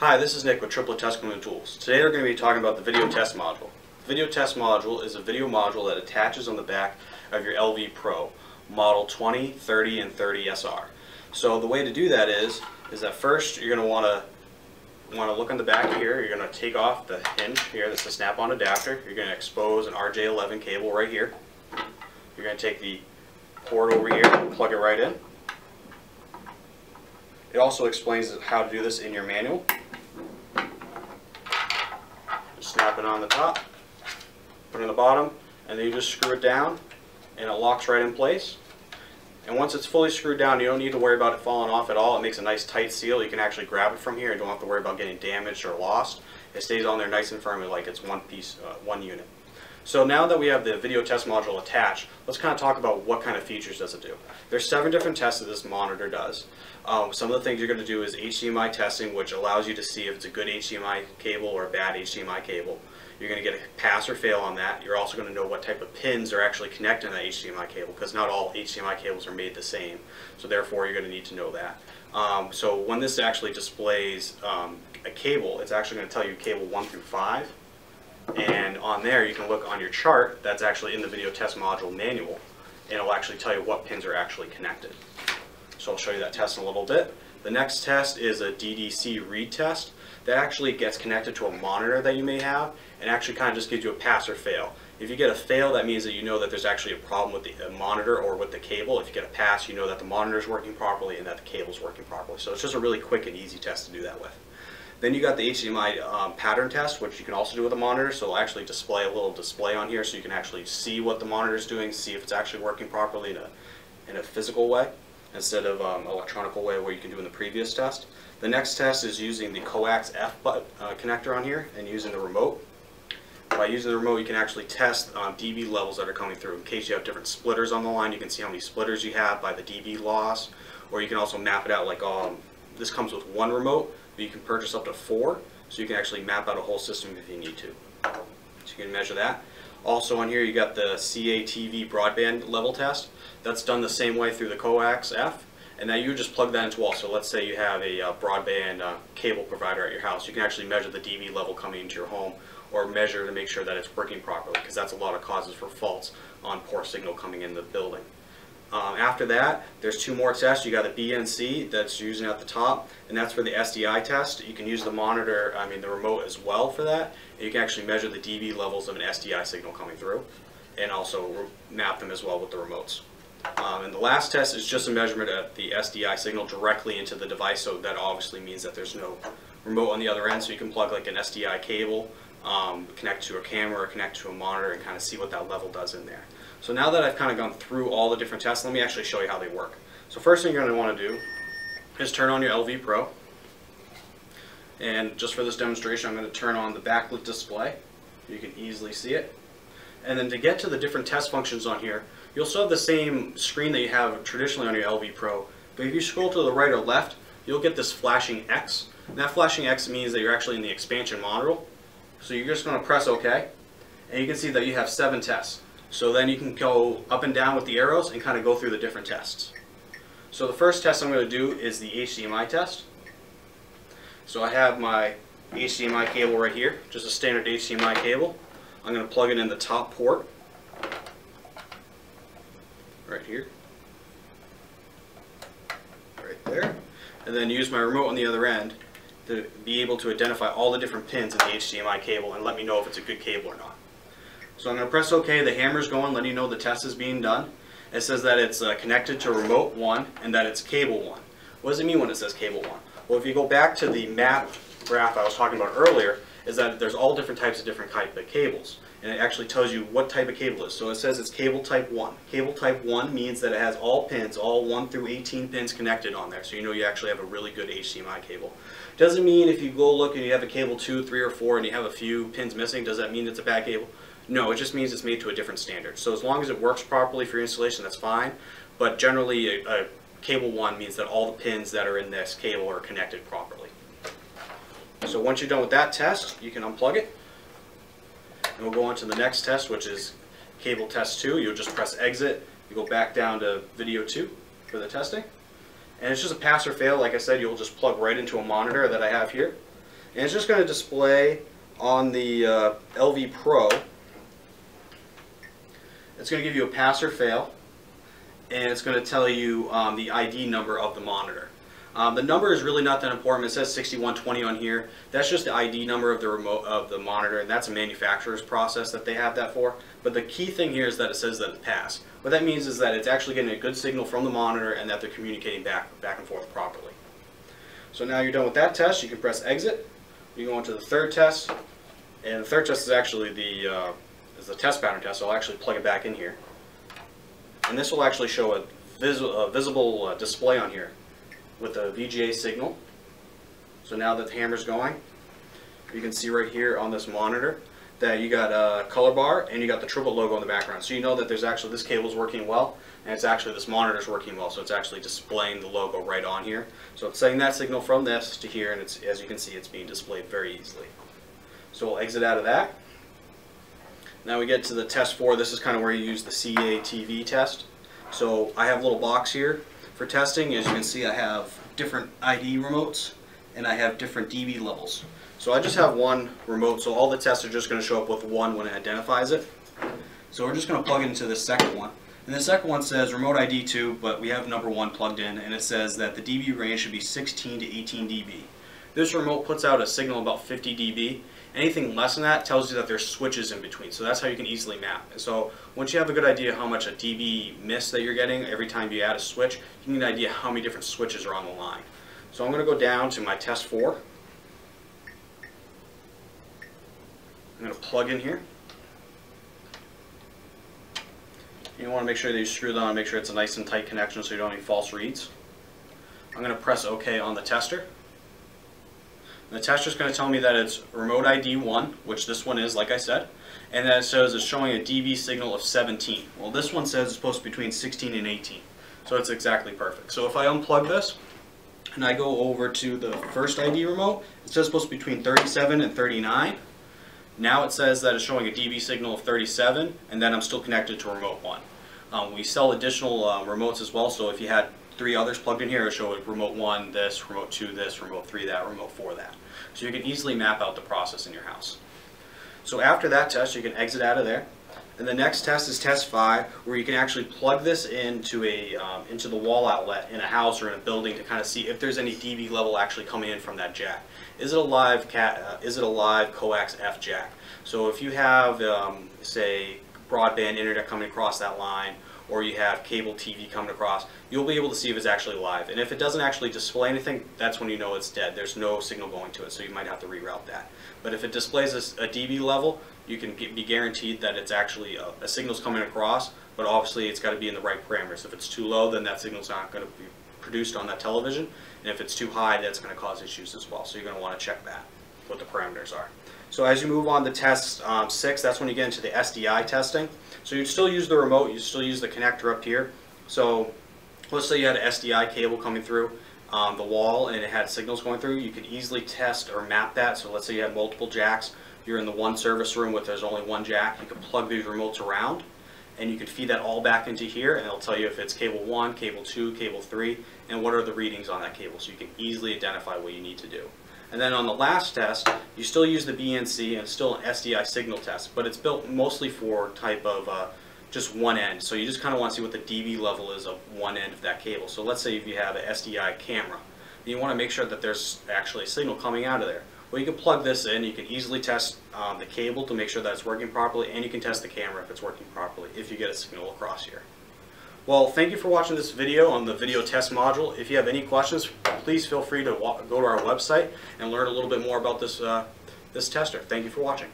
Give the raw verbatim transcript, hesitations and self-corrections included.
Hi, this is Nick with Triple Test Module Tools. Today we're going to be talking about the Video Test Module. The Video Test Module is a video module that attaches on the back of your L V Pro, model twenty, thirty, and thirty S R. So the way to do that is, is that first you're going to want to want to look on the back here. You're going to take off the hinge here. That's the snap-on adapter. You're going to expose an R J eleven cable right here. You're going to take the port over here and plug it right in. It also explains how to do this in your manual. Snap it on the top, put it on the bottom, and then you just screw it down and it locks right in place. And once it's fully screwed down, you don't need to worry about it falling off at all. It makes a nice tight seal. You can actually grab it from here and don't have to worry about getting damaged or lost. It stays on there nice and firmly like it's one piece, uh, one unit. So now that we have the video test module attached, let's kind of talk about what kind of features does it do. There's seven different tests that this monitor does. Um, some of the things you're going to do is H D M I testing, which allows you to see if it's a good H D M I cable or a bad H D M I cable. You're going to get a pass or fail on that. You're also going to know what type of pins are actually connecting that H D M I cable, because not all H D M I cables are made the same. So therefore, you're going to need to know that. Um, so when this actually displays um, a cable, it's actually going to tell you cable one through five. And on there, you can look on your chart that's actually in the video test module manual, and it'll actually tell you what pins are actually connected. So I'll show you that test in a little bit. The next test is a D D C read test that actually gets connected to a monitor that you may have, and actually kind of just gives you a pass or fail. If you get a fail, that means that you know that there's actually a problem with the monitor or with the cable. If you get a pass, you know that the monitor is working properly and that the cable is working properly. So it's just a really quick and easy test to do that with. Then you got the H D M I um, pattern test, which you can also do with a monitor. So it'll actually display a little display on here so you can actually see what the monitor is doing, see if it's actually working properly in a, in a physical way instead of um, electronic way where you can do in the previous test. The next test is using the coax F button, uh, connector on here and using the remote. By using the remote, you can actually test um, D B levels that are coming through. In case you have different splitters on the line, you can see how many splitters you have by the D B loss, or you can also map it out like um, this comes with one remote. But you can purchase up to four, so you can actually map out a whole system if you need to. So you can measure that. Also on here you got the C A T V broadband level test. That's done the same way through the coax F, and now you just plug that into wall. So let's say you have a uh, broadband uh, cable provider at your house. You can actually measure the D B level coming into your home, or measure to make sure that it's working properly, because that's a lot of causes for faults on poor signal coming in the building. Um, after that, there's two more tests. You got the B N C that's using at the top, and that's for the S D I test. You can use the monitor, I mean the remote as well for that. And you can actually measure the D B levels of an S D I signal coming through, and also map them as well with the remotes. Um, and the last test is just a measurement of the S D I signal directly into the device, so that obviously means that there's no remote on the other end, so you can plug like an S D I cable, um, connect to a camera, or connect to a monitor, and kind of see what that level does in there. So now that I've kind of gone through all the different tests, let me actually show you how they work. So first thing you're going to want to do is turn on your L V Pro. And just for this demonstration, I'm going to turn on the backlit display. You can easily see it. And then to get to the different test functions on here, you'll still have the same screen that you have traditionally on your L V Pro. But if you scroll to the right or left, you'll get this flashing X. And that flashing X means that you're actually in the expansion module. So you're just going to press OK. And you can see that you have seven tests. So then you can go up and down with the arrows and kind of go through the different tests. So the first test I'm going to do is the H D M I test. So I have my H D M I cable right here, just a standard H D M I cable. I'm going to plug it in the top port, right here, right there, and then use my remote on the other end to be able to identify all the different pins in the H D M I cable and let me know if it's a good cable or not. So I'm going to press OK, the hammer's going, letting you know the test is being done. It says that it's uh, connected to remote one and that it's cable one. What does it mean when it says cable one? Well, if you go back to the map graph I was talking about earlier, is that there's all different types of different type of cables. And it actually tells you what type of cable it is. So it says it's cable type one. Cable type one means that it has all pins, all one through eighteen pins connected on there. So you know you actually have a really good H D M I cable. Doesn't mean if you go look and you have a cable two, three, or four and you have a few pins missing, does that mean it's a bad cable? No, it just means it's made to a different standard. So as long as it works properly for your installation, that's fine. But generally, a, a cable one means that all the pins that are in this cable are connected properly. So once you're done with that test, you can unplug it. And we'll go on to the next test, which is cable test two. You'll just press exit. You go back down to video two for the testing. And it's just a pass or fail. Like I said, you'll just plug right into a monitor that I have here. and it's just going to display on the uh, L V Pro. It's going to give you a pass or fail, and it's going to tell you um, the I D number of the monitor. Um, the number is really not that important. It says sixty-one twenty on here. That's just the I D number of the remote of the monitor, and that's a manufacturer's process that they have that for. But the key thing here is that it says that it's passed. What that means is that it's actually getting a good signal from the monitor and that they're communicating back, back and forth properly. So now you're done with that test. You can press exit. You go on to the third test, and the third test is actually the uh, is the test pattern test. So I'll actually plug it back in here, and this will actually show a, vis a visible uh, display on here with a V G A signal. So now that the hammer's going, you can see right here on this monitor that you got a color bar and you got the triple logo in the background. So you know that there's actually this cable's working well, and it's actually this monitor's working well. So it's actually displaying the logo right on here. So it's sending that signal from this to here, and it's, as you can see, it's being displayed very easily. So we'll exit out of that. Now we get to the test four. This is kind of where you use the C A T V test. So I have a little box here for testing. As you can see, I have different I D remotes and I have different D B levels. So I just have one remote, so all the tests are just going to show up with one when it identifies it. So we're just going to plug into this second one. And the second one says remote I D two, but we have number one plugged in, and it says that the D B range should be sixteen to eighteen D B. This remote puts out a signal about fifty D B. Anything less than that tells you that there's switches in between, so that's how you can easily map. So once you have a good idea how much a D B miss that you're getting every time you add a switch, you can get an idea how many different switches are on the line. So I'm going to go down to my test four. I'm going to plug in here. You want to make sure that you screw that on, make sure it's a nice and tight connection so you don't have any false reads. I'm going to press OK on the tester. The tester's going to tell me that it's remote I D one, which this one is, like I said, and that it says it's showing a D B signal of seventeen. Well, this one says it's supposed to be between sixteen and eighteen, so it's exactly perfect. So if I unplug this and I go over to the first I D remote, it says it's supposed to be between thirty-seven and thirty-nine. Now it says that it's showing a D B signal of thirty-seven, and then I'm still connected to remote one. Um, we sell additional uh, remotes as well, so if you had three others plugged in here, it'll show remote one this, remote two this, remote three that, remote four that. So you can easily map out the process in your house. So after that test, you can exit out of there. And the next test is test five, where you can actually plug this into a um, into the wall outlet in a house or in a building to kind of see if there's any D B level actually coming in from that jack. Is it a live cat? Uh, is it a live coax F jack? So if you have, um, say, broadband internet coming across that line, or you have cable T V coming across, you'll be able to see if it's actually live. And if it doesn't actually display anything, that's when you know it's dead. There's no signal going to it, so you might have to reroute that. But if it displays a, a D B level, you can be guaranteed that it's actually a, a signal's coming across, but obviously it's got to be in the right parameters. If it's too low, then that signal's not going to be produced on that television. And if it's too high, that's going to cause issues as well. So you're going to want to check that, what the parameters are. So as you move on to test um, six, that's when you get into the S D I testing. So you'd still use the remote, you'd still use the connector up here. So let's say you had an S D I cable coming through um, the wall and it had signals going through. You could easily test or map that. So let's say you have multiple jacks. You're in the one service room where there's only one jack. You could plug these remotes around and you could feed that all back into here, and it'll tell you if it's cable one, cable two, cable three, and what are the readings on that cable. So you can easily identify what you need to do. And then on the last test, you still use the B N C, and it's still an S D I signal test, but it's built mostly for type of uh, just one end. So you just kind of want to see what the D B level is of one end of that cable. So let's say if you have an S D I camera, and you want to make sure that there's actually a signal coming out of there. Well, you can plug this in, you can easily test um, the cable to make sure that it's working properly, and you can test the camera if it's working properly, if you get a signal across here. Well, thank you for watching this video on the video test module. If you have any questions, please feel free to go to our website and learn a little bit more about this, uh, this tester. Thank you for watching.